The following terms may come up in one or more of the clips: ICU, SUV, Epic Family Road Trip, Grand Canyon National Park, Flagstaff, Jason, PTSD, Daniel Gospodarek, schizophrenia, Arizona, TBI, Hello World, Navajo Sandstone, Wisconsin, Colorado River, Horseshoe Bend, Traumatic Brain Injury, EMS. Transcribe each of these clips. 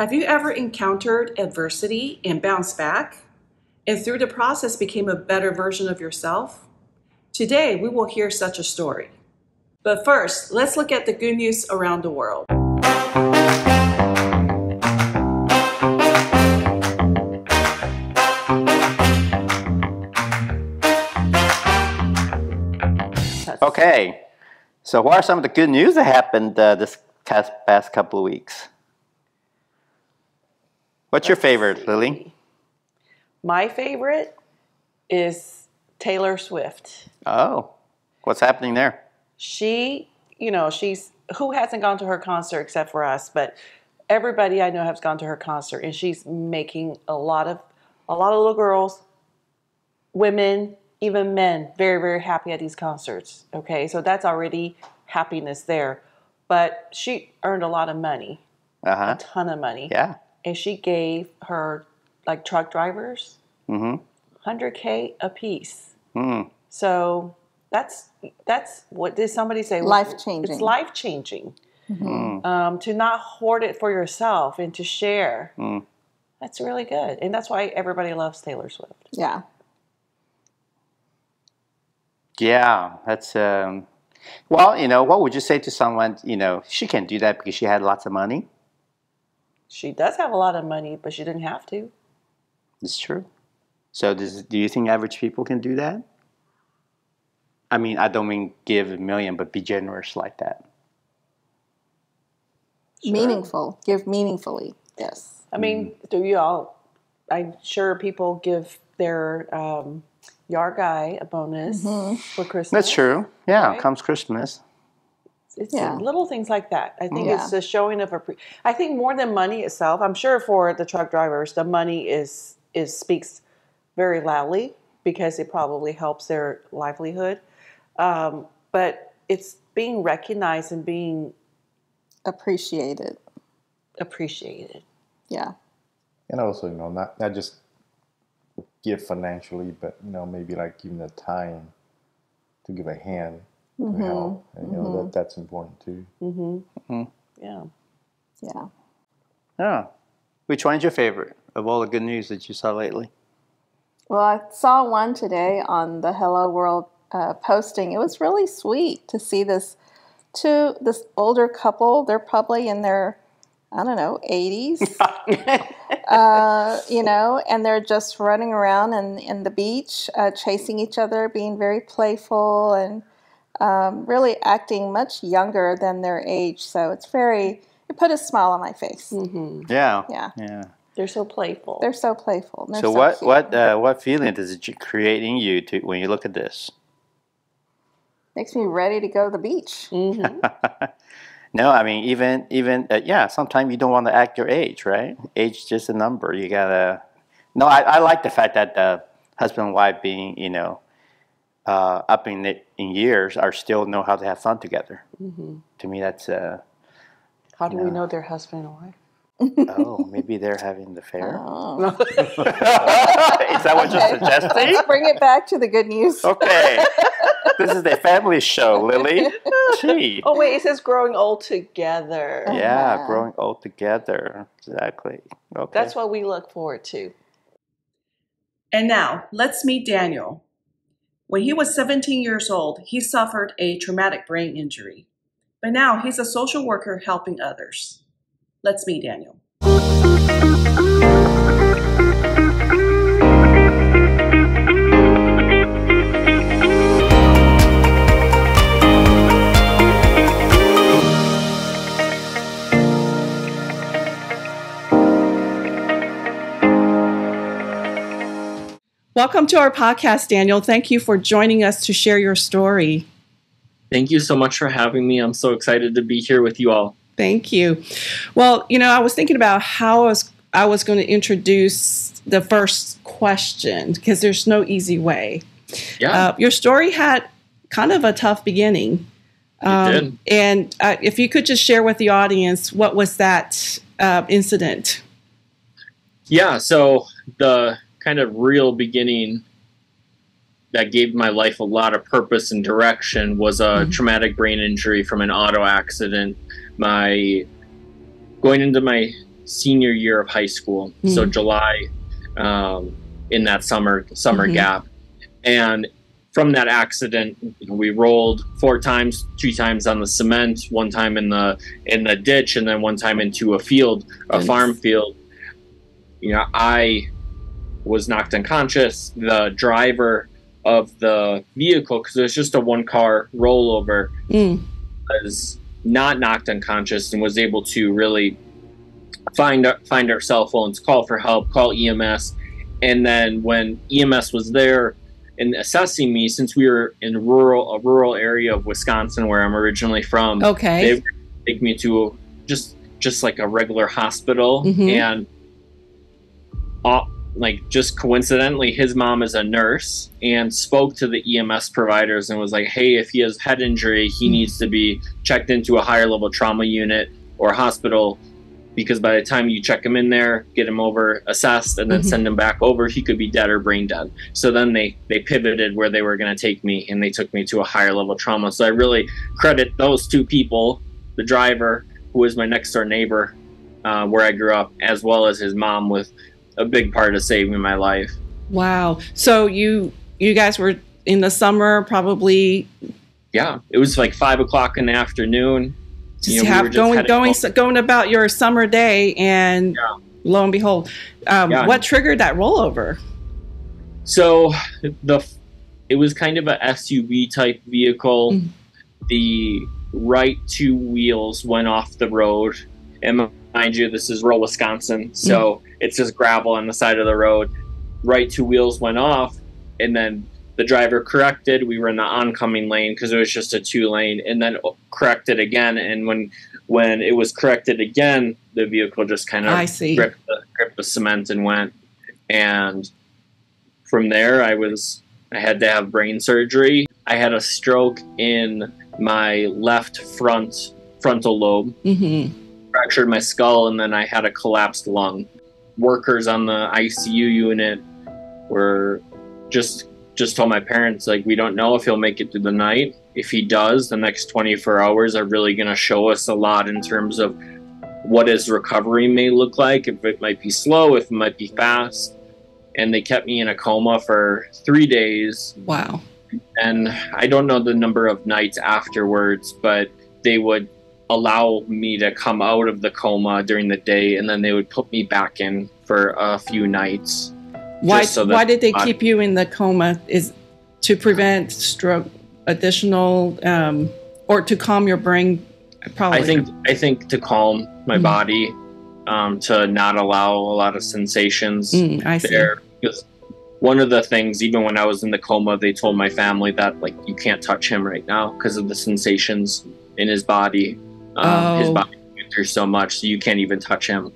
Have you ever encountered adversity and bounced back, and through the process became a better version of yourself? Today, we will hear such a story. But first, let's look at the good news around the world. Okay, so what are some of the good news that happened this past couple of weeks? What's your favorite, Lily? My favorite is Taylor Swift. Oh, what's happening there? She, you know, who hasn't gone to her concert except for us, but everybody I know has gone to her concert, and she's making a lot of little girls, women, even men, very, very happy at these concerts. Okay, so that's already happiness there. But she earned a lot of money, a ton of money. Yeah. And she gave her, like, truck drivers $100K a piece. So that's what did somebody say? Life-changing. It's life-changing. To not hoard it for yourself and to share. That's really good. And that's why everybody loves Taylor Swift. Yeah. Yeah, that's, well, you know, what would you say to someone, you know, she can't do that because she had lots of money? She does have a lot of money, but she didn't have to. It's true. So do you think average people can do that? I mean, I don't mean give $1 million, but be generous like that. Sure. Meaningful. Give meaningfully, yes. I mean, do you all, I'm sure people give their... Yard guy a bonus for Christmas. That's true. Yeah, right? Comes Christmas. It's little things like that. I think it's the showing of I think more than money itself. I'm sure for the truck drivers, the money is speaks very loudly because it probably helps their livelihood. But it's being recognized and being appreciated. Appreciated. Yeah. And also, you know, not just give financially, but, you know, maybe like giving the time to give a hand to help. And, you know, that's important too. Yeah. Which one's your favorite of all the good news that you saw lately? Well, I saw one today on the Hello World posting. It was really sweet to see this older couple. They're probably in their, I don't know, 80s. You know, and they're just running around in the beach, chasing each other, being very playful, and really acting much younger than their age. So it put a smile on my face. Yeah. They're so playful. So what feeling is it creating you to when you look at this? Makes me ready to go to the beach. No, I mean, even sometimes you don't want to act your age, right? Age is just a number. You got to... No, I like the fact that the husband and wife being, you know, up in years are still know how to have fun together. To me, that's... how do we know they're husband and wife? Oh, maybe they're having the fair. Oh. Is that what you're suggesting? Let's bring it back to the good news. Okay. This is a family show, Lily. Gee. Oh, wait. It says growing old together. Yeah, wow. Growing old together. Exactly. Okay. That's what we look forward to. And now, let's meet Daniel. When he was 17 years old, he suffered a traumatic brain injury. But now he's a social worker helping others. Let's meet Daniel. Welcome to our podcast, Daniel. Thank you for joining us to share your story. Thank you so much for having me. I'm so excited to be here with you all. Thank you. Well, you know, I was thinking about how I was going to introduce the first question, because there's no easy way. Yeah. Your story had kind of a tough beginning. It did. And if you could just share with the audience, what was that incident? Yeah, so the kind of real beginning that gave my life a lot of purpose and direction was a traumatic brain injury from an auto accident. Going into my senior year of high school. Mm-hmm. So July, in that summer mm-hmm. gap. And from that accident, you know, we rolled 4 times, 2 times on the cement, 1 time in the ditch, and then 1 time into a field, a nice. Farm field. You know, I was knocked unconscious. The driver of the vehicle, because it was just a 1-car rollover, was not knocked unconscious and was able to really find our cell phones, call for help, call EMS. And then when EMS was there and assessing me, since we were in a rural area of Wisconsin where I'm originally from, okay, they take me to just like a regular hospital. Mm-hmm. And like just coincidentally, his mom is a nurse and spoke to the EMS providers and was like, hey, if he has head injury, he needs to be checked into a higher level trauma unit or hospital, because by the time you check him in there, get him over, assessed, and then mm-hmm. send him back over, he could be dead or brain dead. So then they pivoted where they were going to take me, and they took me to a higher level trauma. So I really credit those 2 people, the driver, who was my next door neighbor where I grew up, as well as his mom, with a big part of saving my life. Wow. So you guys were in the summer, probably? Yeah, it was like 5 o'clock in the afternoon. Just, you know, have we going about your summer day, and yeah. lo and behold, what triggered that rollover? So it was kind of a SUV type vehicle. Mm-hmm. The right 2 wheels went off the road, and mind you, this is rural Wisconsin, so mm-hmm. it's just gravel on the side of the road. Right 2 wheels went off, and then the driver corrected. We were in the oncoming lane because it was just a 2-lane, and then corrected again. And when it was corrected again, the vehicle just kind of gripped the cement and went. And from there, I had to have brain surgery. I had a stroke in my left frontal lobe, mm-hmm. fractured my skull, and then I had a collapsed lung. Workers on the ICU unit were just told my parents, like, we don't know if he'll make it through the night. If he does, the next 24 hours are really going to show us a lot in terms of what his recovery may look like, if it might be slow, if it might be fast. And they kept me in a coma for 3 days. Wow. And I don't know the number of nights afterwards, but they would allow me to come out of the coma during the day, and then they would put me back in for a few nights. Why did they keep you in the coma? Is to prevent stroke, additional, or to calm your brain? Probably. I think to calm my mm-hmm. body, to not allow a lot of sensations there. Because one of the things, even when I was in the coma, they told my family that, like, you can't touch him right now because of the sensations in his body. His body went through so much, so you can't even touch him.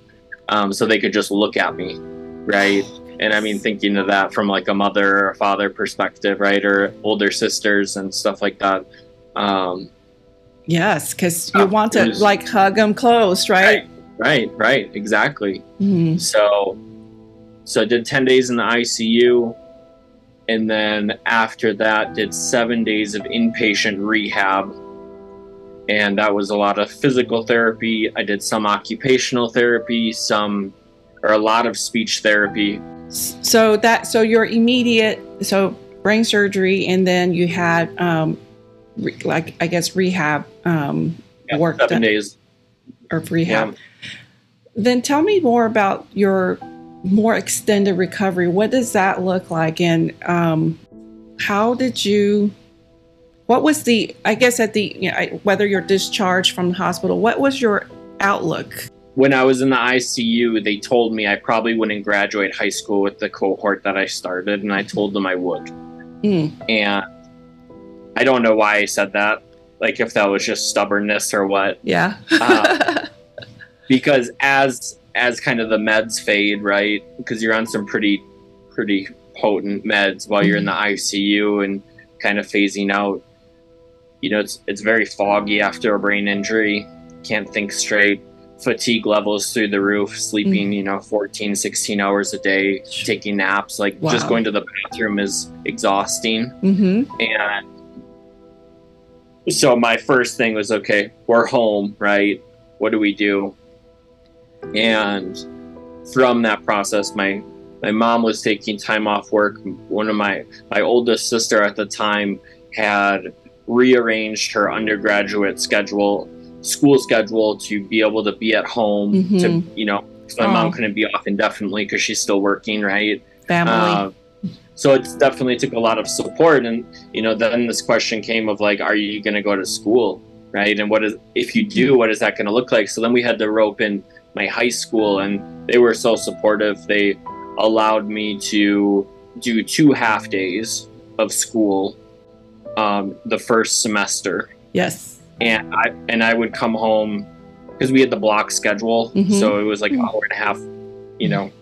So they could just look at me, right? And I mean, thinking of that from like a mother or a father perspective, right? Or older sisters and stuff like that. Yes, because you want to like hug them close, right? Right, exactly. Mm-hmm. So I did 10 days in the ICU. And then after that, did 7 days of inpatient rehab. And that was a lot of physical therapy. I did some occupational therapy, a lot of speech therapy. So your immediate, brain surgery, and then you had, rehab work. 7 days of rehab. Yeah. Then tell me more about your more extended recovery. What does that look like? And what was the, I guess at the, you know, whether you're discharged from the hospital, what was your outlook? When I was in the ICU, they told me I probably wouldn't graduate high school with the cohort that I started, and I told them I would. And I don't know why I said that, like if that was just stubbornness or what. Yeah. Because as kind of the meds fade, right? Because you're on some pretty potent meds while you're in the ICU and kind of phasing out. You know, it's very foggy after a brain injury. Can't think straight. Fatigue levels through the roof, sleeping, you know, 14, 16 hours a day, taking naps, like just going to the bathroom is exhausting. Mm-hmm. And so my first thing was, okay, we're home, right? What do we do? And from that process, my mom was taking time off work. One of my oldest sister at the time had rearranged her undergraduate school schedule to be able to be at home, mm-hmm. to, you know, so my mom couldn't be off indefinitely because she's still working, right? Family. So it definitely took a lot of support. And, you know, then this question came of like, are you going to go to school, right? And if you do, what is that going to look like? So then we had to rope in my high school, and they were so supportive. They allowed me to do 2 half days of school the first semester. Yes. And I would come home because we had the block schedule. Mm-hmm. So it was like an hour and a half, you know,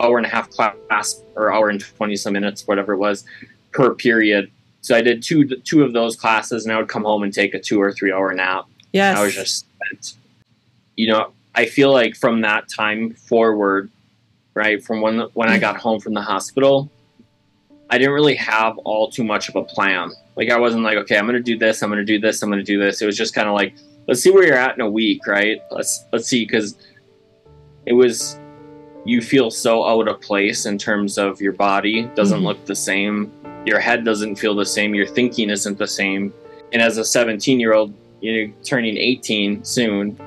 hour and a half class, or hour and 20 some minutes, whatever it was, per period. So I did two of those classes, and I would come home and take a 2 or 3 hour nap. Yes. I was just spent. You know, I feel like from that time forward, right, from when I got home from the hospital, I didn't really have too much of a plan. Like, I wasn't like, okay, I'm going to do this, I'm going to do this, I'm going to do this. It was just kind of like, let's see where you're at in a week, right? Let's see, because it was... You feel so out of place in terms of your body doesn't look the same. Your head doesn't feel the same. Your thinking isn't the same. And as a 17-year-old, you know, turning 18 soon,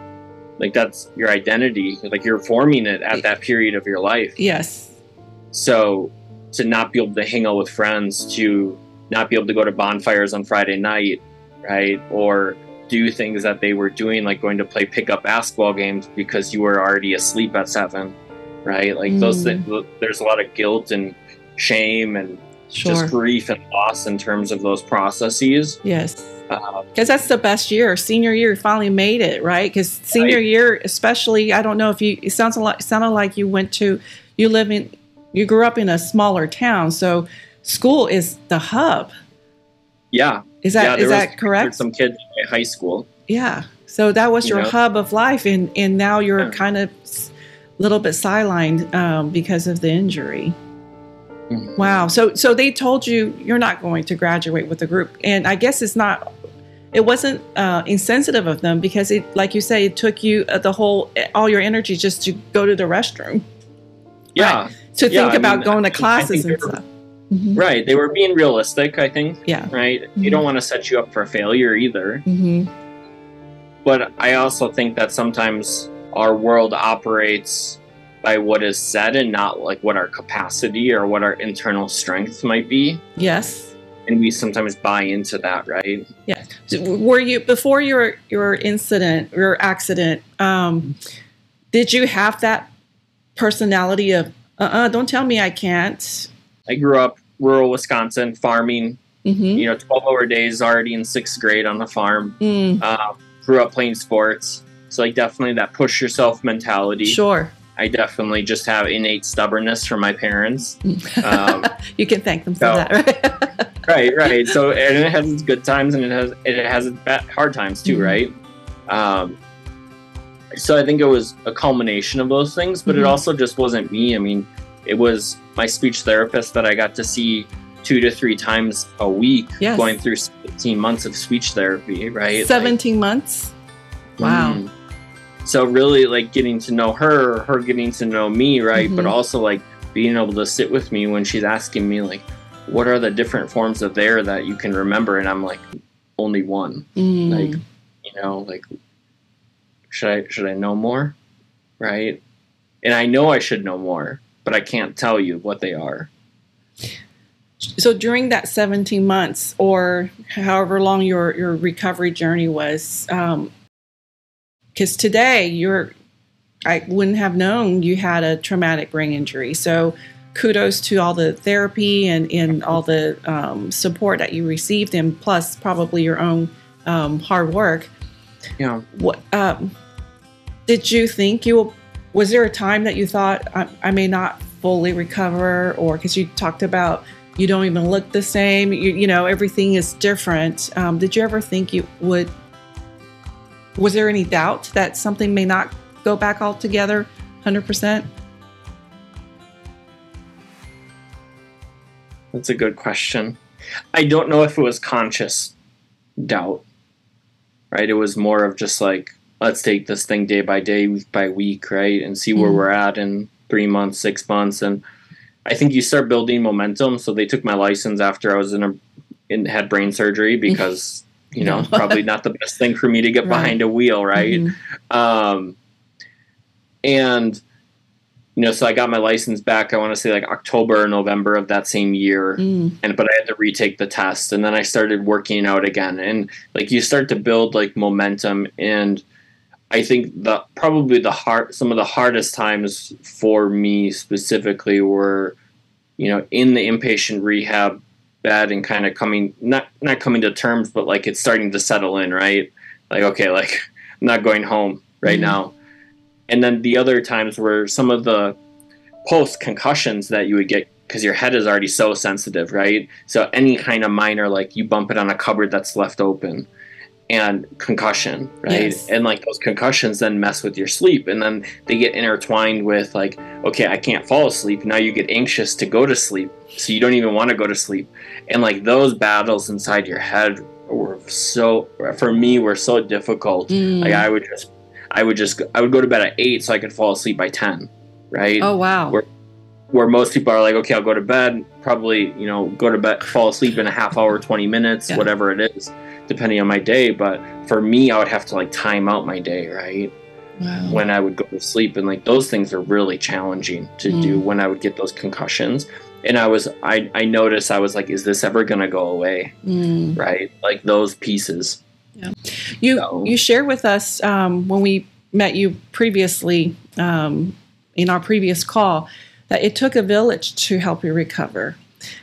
like, that's your identity. Like, you're forming it at that period of your life. Yes. So to not be able to hang out with friends, to not be able to go to bonfires on Friday night, right? Or do things that they were doing, like going to play pickup basketball games because you were already asleep at 7. Right? Like those things, there's a lot of guilt and shame and just grief and loss in terms of those processes. Yes. Because that's the best year. Senior year, finally made it, right? Because senior year, especially, I don't know if you, it sounds a lot, sounded like you went to, you grew up in a smaller town. So school is the hub. Yeah. Is that correct? Some kids in high school. Yeah. So that was your hub of life. And now you're kind of little bit sidelined because of the injury. Mm-hmm. Wow. So they told you you're not going to graduate with the group, and I guess it wasn't insensitive of them, because it, like you say, it took you all your energy just to go to the restroom. Yeah. Right? To think about going to classes and stuff. Mm-hmm. Right. They were being realistic, I think. Yeah. Right. Mm-hmm. You don't want to set you up for failure either. Mm-hmm. But I also think that sometimes our world operates by what is said and not like what our capacity or what our internal strength might be. Yes. And we sometimes buy into that, right? Yeah. So were you, before your incident, your accident, did you have that personality of, don't tell me I can't? I grew up rural Wisconsin, farming, mm-hmm. you know, 12-hour days, already in 6th grade on the farm. Mm. Grew up playing sports. So like definitely that push yourself mentality. Sure. I definitely just have innate stubbornness from my parents. You can thank them for that, right? right. So, and it has its good times, and it has its hard times too, mm-hmm. right? So I think it was a culmination of those things, but mm-hmm. it also just wasn't me. I mean, it was my speech therapist that I got to see 2 to 3 times a week, yes. going through 17 months of speech therapy, right? 17 months? Wow. Mm-hmm. So really, like, getting to know her, or her getting to know me, right? Mm-hmm. But also, like, being able to sit with me when she's asking me, like, what are the different forms of there that you can remember? And I'm like, only one. Mm. Like, you know, like, should I know more, right? And I know I should know more, but I can't tell you what they are. So during that 17 months, or however long your recovery journey was, because today I wouldn't have known you had a traumatic brain injury. So kudos to all the therapy and all the support that you received, and plus probably your own hard work. Yeah. What did you think was there a time that you thought I may not fully recover, or because you talked about you don't even look the same, you know, everything is different. Did you ever think you would? Was there any doubt that something may not go back altogether, 100%? That's a good question. I don't know if it was conscious doubt, right? It was more of just like, let's take this thing day by day, week by week, right, and see where we're at in 3 months, 6 months. And I think you start building momentum. So they took my license after I was had brain surgery because, you know, probably not the best thing for me to get behind a wheel, right? Mm-hmm. And, you know, so I got my license back, I want to say like October or November of that same year. But I had to retake the test, and then I started working out again. And like, you start to build like momentum. And I think some of the hardest times for me specifically were, you know, in the inpatient rehab bed and kind of not coming to terms, but like it's starting to settle in, right? Like, okay, like I'm not going home right now. And then the other times were some of the post-concussions that you would get because your head is already so sensitive, right? So any kind of minor, like you bump it on a cupboard that's left open and concussion, right? Yes. And like those concussions then mess with your sleep, and then they get intertwined with like, okay, I can't fall asleep. Now you get anxious to go to sleep. So you don't even want to go to sleep. And like those battles inside your head were so difficult. Like I would go to bed at 8 so I could fall asleep by 10, right? Oh, wow. Where most people are like, okay, I'll go to bed, probably, you know, go to bed, fall asleep in a half hour, 20 minutes, whatever it is, depending on my day. But for me, I would have to like time out my day, right? Wow. When I would go to sleep. And like those things are really challenging to do when I would get those concussions. And I noticed, I was like, is this ever going to go away? Right? Like those pieces. Yeah. You shared with us when we met you previously in our previous call that it took a village to help you recover.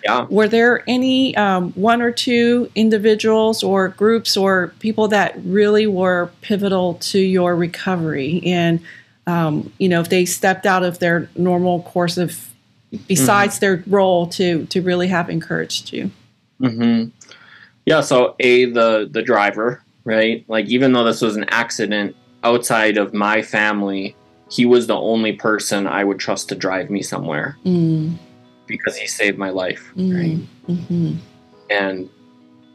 Yeah. Were there any one or two individuals or groups or people that really were pivotal to your recovery? And, you know, if they stepped out of their normal course of, besides their role, to really have encouraged you? Mm-hmm. Yeah, so the driver, right? Like, even though this was an accident, outside of my family, he was the only person I would trust to drive me somewhere because he saved my life, right? Mm-hmm. And,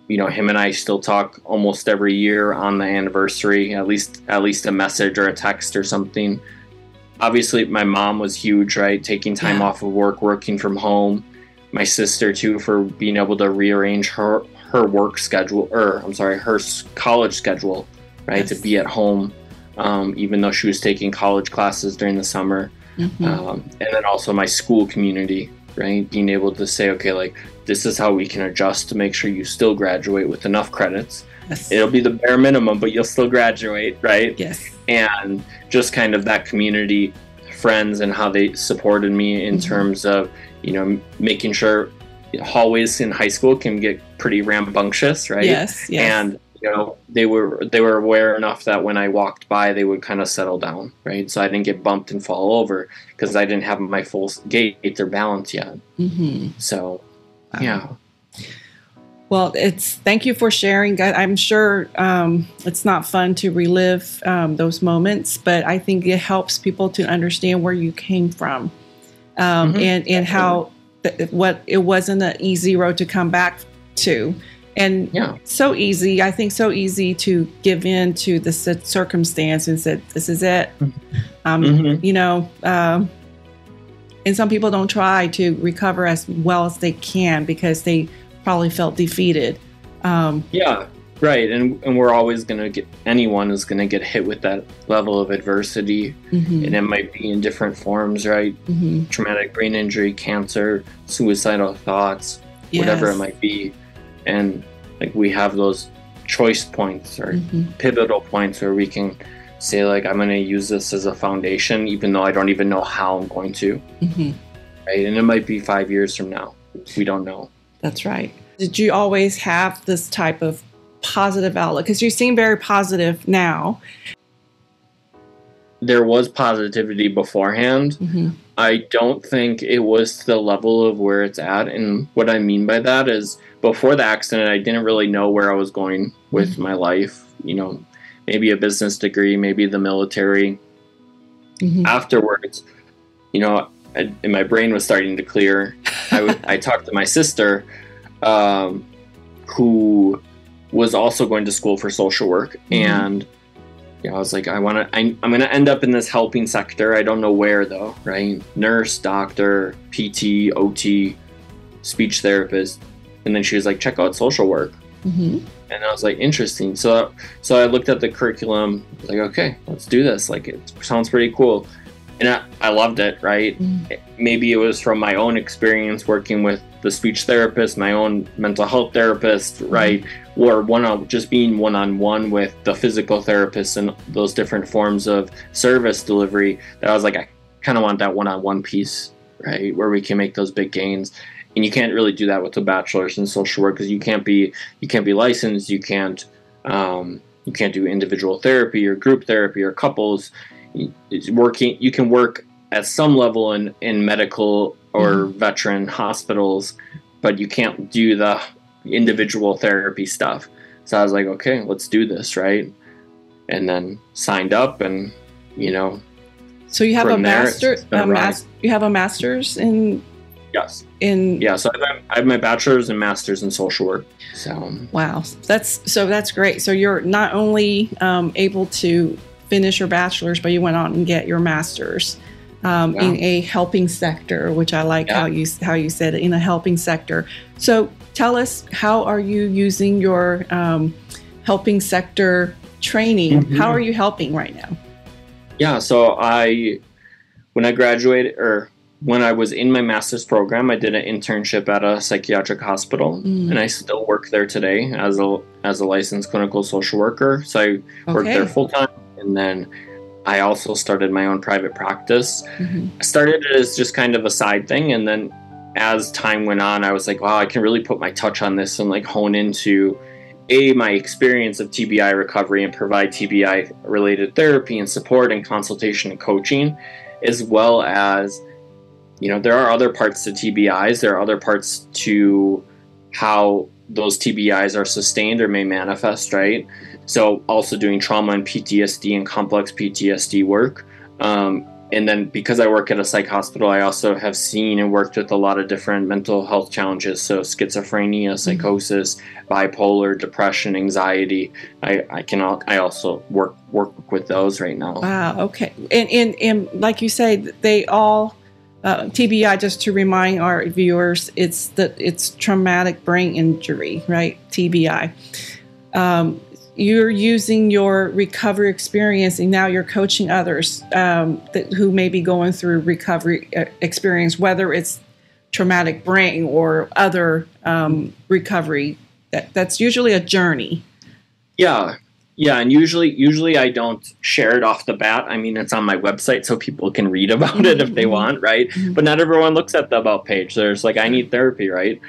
you know, him and I still talk almost every year on the anniversary, at least a message or a text or something. Obviously, my mom was huge, right? Taking time off of work, working from home. My sister, too, for being able to rearrange her work schedule, or I'm sorry, her college schedule, right? Yes. To be at home, even though she was taking college classes during the summer. Mm-hmm. And then also my school community, right? Being able to say, okay, like this is how we can adjust to make sure you still graduate with enough credits. Yes. It'll be the bare minimum, but you'll still graduate, right? Yes. And just kind of that community, friends, and how they supported me in terms of, you know, making sure hallways in high school can get pretty rambunctious, right? Yes, yes. And you know, they were aware enough that when I walked by, they would kind of settle down, right? So I didn't get bumped and fall over because I didn't have my full gait or balance yet. Mm-hmm. So, wow. Yeah. Well, thank you for sharing. I'm sure it's not fun to relive those moments, but I think it helps people to understand where you came from and how. What it wasn't an easy road to come back to, and so easy. I think so easy to give in to the circumstance and said, "This is it." You know, and some people don't try to recover as well as they can because they probably felt defeated. Yeah, right. And we're always going to get, anyone is going to get hit with that level of adversity. And it might be in different forms, right? Traumatic brain injury, cancer, suicidal thoughts, whatever it might be. And like we have those choice points or pivotal points where we can say like, I'm going to use this as a foundation, even though I don't even know how I'm going to. Right? And it might be 5 years from now. We don't know. That's right. Did you always have this type of positive outlook? Because you seem very positive now. There was positivity beforehand. I don't think it was to the level of where it's at. And what I mean by that is before the accident, I didn't really know where I was going with my life. You know, maybe a business degree, maybe the military. Afterwards, you know, and my brain was starting to clear. I talked to my sister who was also going to school for social work, and Yeah, I was like, I'm gonna end up in this helping sector. I don't know where though, right? Nurse, doctor, PT, OT, speech therapist. And then she was like, check out social work. Mm-hmm. And I was like, interesting. So I looked at the curriculum, like, okay, let's do this. Like, it sounds pretty cool. And I loved it, right? Mm. Maybe it was from my own experience working with the speech therapist, my own mental health therapist, right? Or just being one-on-one with the physical therapist and those different forms of service delivery, that I was like, I kind of want that one-on-one piece, right? Where we can make those big gains. And you can't really do that with a bachelor's in social work because you can't be licensed, you can't do individual therapy or group therapy or couples. You can work at some level in medical or veteran hospitals, but you can't do the individual therapy stuff. So I was like, okay, let's do this, right? And then signed up, and So you have a master's in. Yes. So I have my bachelor's and master's in social work. So wow, that's great. So you're not only able to finish your bachelor's, but you went out and get your master's in a helping sector, which I like how you said it, in a helping sector. So tell us, how are you using your helping sector training? Mm-hmm. How are you helping right now? Yeah, so when I was in my master's program, I did an internship at a psychiatric hospital, and I still work there today as a licensed clinical social worker. So I worked there full time. And then I also started my own private practice. Mm-hmm. I started it as just kind of a side thing. And then as time went on, I was like, wow, I can really put my touch on this and like hone into my experience of TBI recovery and provide TBI related therapy and support and consultation and coaching, as well as, there are other parts to TBIs. There are other parts to how those TBIs are sustained or may manifest, right? So also doing trauma and PTSD and complex PTSD work. And then because I work at a psych hospital, I also have seen and worked with a lot of different mental health challenges. So schizophrenia, psychosis, bipolar, depression, anxiety. I also work with those right now. Wow. Okay. And like you say, they all, TBI, just to remind our viewers, it's traumatic brain injury, right? TBI. You're using your recovery experience, and now you're coaching others who may be going through recovery experience, whether it's traumatic brain or other recovery. That's usually a journey. Yeah. Yeah, and usually I don't share it off the bat. I mean, it's on my website, so people can read about it if they want, right? But not everyone looks at the About page. There's like, I need therapy, right?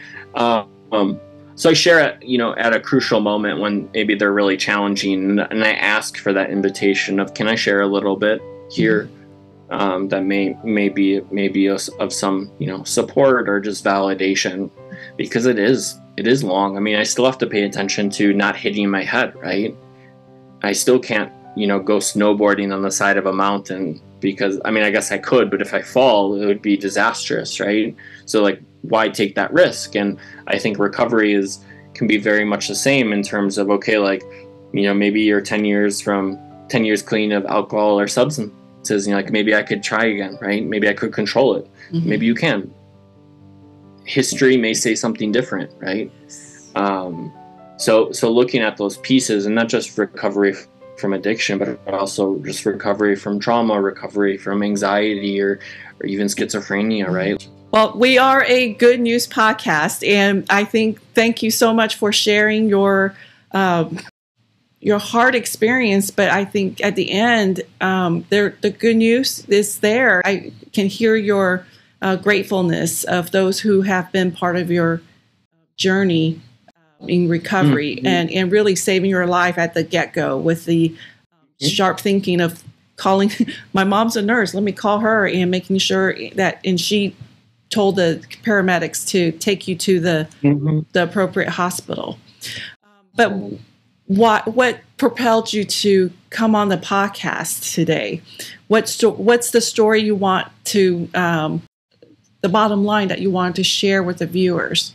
So I share it, at a crucial moment when maybe they're really challenging, and I ask for that invitation of, can I share a little bit here that may be of some, support or just validation, because it is long. I mean, I still have to pay attention to not hitting my head, right? I still can't, go snowboarding on the side of a mountain because, I mean, I guess I could, but if I fall, it would be disastrous, right? So, like, why take that risk? And I think recovery can be very much the same in terms of, okay, like, maybe you're 10 years clean of alcohol or substances, and you're like, maybe I could try again, right? Maybe I could control it. Mm-hmm. Maybe you can. History may say something different, right? So looking at those pieces, and not just recovery from addiction, but also just recovery from trauma, recovery from anxiety, or even schizophrenia, right? Well, we are a good news podcast, and I thank you so much for sharing your hard experience. But I think at the end, the good news is there. I can hear your gratefulness of those who have been part of your journey in recovery, and really saving your life at the get-go with the sharp thinking of calling. My mom's a nurse, let me call her, and making sure that, and she told the paramedics to take you to the appropriate hospital. But what propelled you to come on the podcast today? What's the story you want to, the bottom line that you wanted to share with the viewers?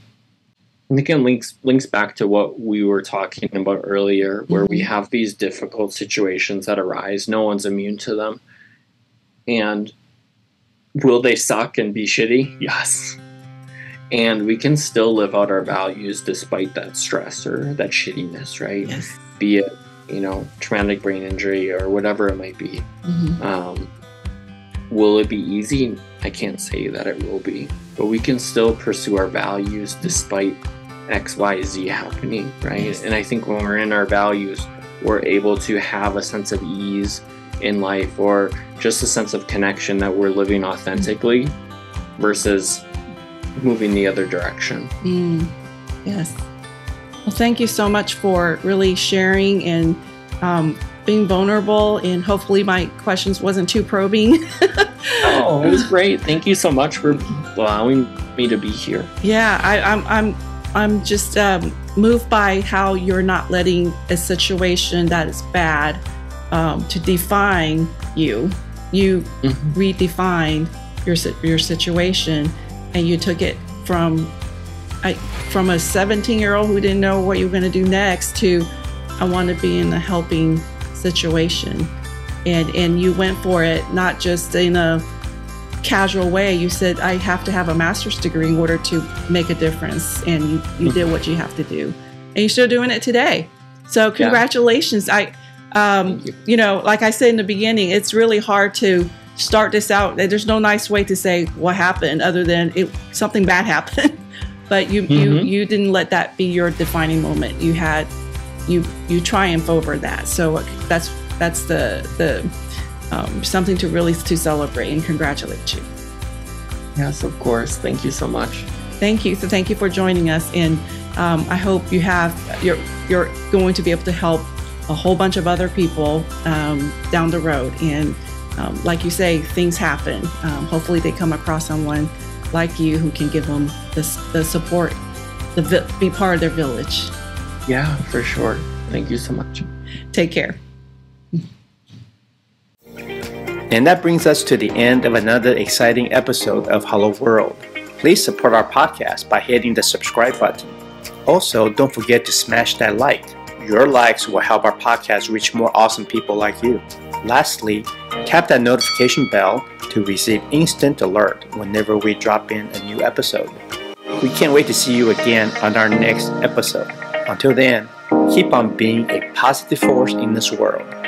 And again, links back to what we were talking about earlier, where we have these difficult situations that arise. No one's immune to them. And will they suck and be shitty? Yes. And we can still live out our values despite that stress or that shittiness, right? Yes. Be it, you know, traumatic brain injury or whatever it might be. Mm-hmm. Will it be easy? I can't say that it will be. But we can still pursue our values despite X, Y, Z happening, right? Yes. And I think when we're in our values, we're able to have a sense of ease in life or just a sense of connection that we're living authentically versus moving the other direction. Yes. Well, thank you so much for really sharing and being vulnerable, and hopefully my questions wasn't too probing. Oh, it was great. Thank you so much for allowing me to be here. Yeah, I'm just moved by how you're not letting a situation that is bad to define you. You redefined your situation, and you took it from a 17-year-old who didn't know what you were going to do next to I want to be in a helping situation. And you went for it, not just in a casual way. You said, I have to have a master's degree in order to make a difference. And you did what you have to do. And you're still doing it today. So congratulations. Yeah. You know, like I said in the beginning, it's really hard to start this out. There's no nice way to say what happened other than something bad happened. But you didn't let that be your defining moment. You had, you triumph over that. So that's the something to really to celebrate and congratulate you. Yes, of course. Thank you so much. Thank you. So thank you for joining us. And I hope you're going to be able to help a whole bunch of other people down the road. And like you say, things happen. Hopefully they come across someone like you who can give them the support, be part of their village. Yeah, for sure. Thank you so much. Take care. And that brings us to the end of another exciting episode of Hello World. Please support our podcast by hitting the subscribe button. Also, don't forget to smash that like. Your likes will help our podcast reach more awesome people like you. Lastly, tap that notification bell to receive instant alert whenever we drop in a new episode. We can't wait to see you again on our next episode. Until then, keep on being a positive force in this world.